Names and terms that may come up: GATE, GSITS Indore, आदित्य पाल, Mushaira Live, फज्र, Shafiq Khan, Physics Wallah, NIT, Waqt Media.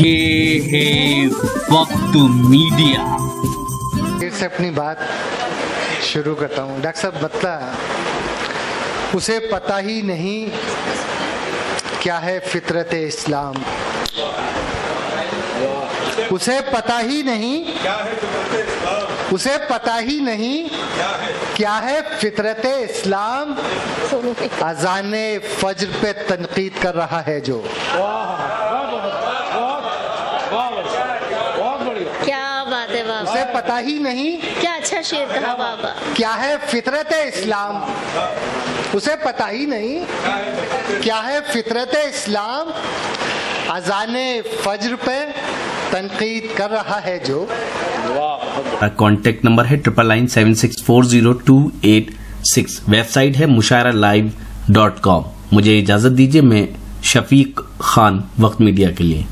ये है वक्त मीडिया। फिर से अपनी बात शुरू करता हूँ। डॉक्टर साहब बता, उसे पता ही नहीं क्या है फितरत इस्लाम, उसे पता ही नहीं क्या है फितरत इस्लाम, उसे पता ही नहीं क्या है फितरत इस्लाम। आज़ान फज्र पे तनकीद कर रहा है जो, उसे पता ही नहीं क्या, अच्छा शेर कहा बाबा, क्या है फितरत इस्लाम, उसे पता ही नहीं क्या है फितरत इस्लाम। आज़ान फज्र पे तनकीद कर रहा है जो। कॉन्टेक्ट नंबर है 9997640286। वेबसाइट है mushayra.live.com। मुझे इजाजत दीजिए, मैं शफीक खान वक्त मीडिया के लिए।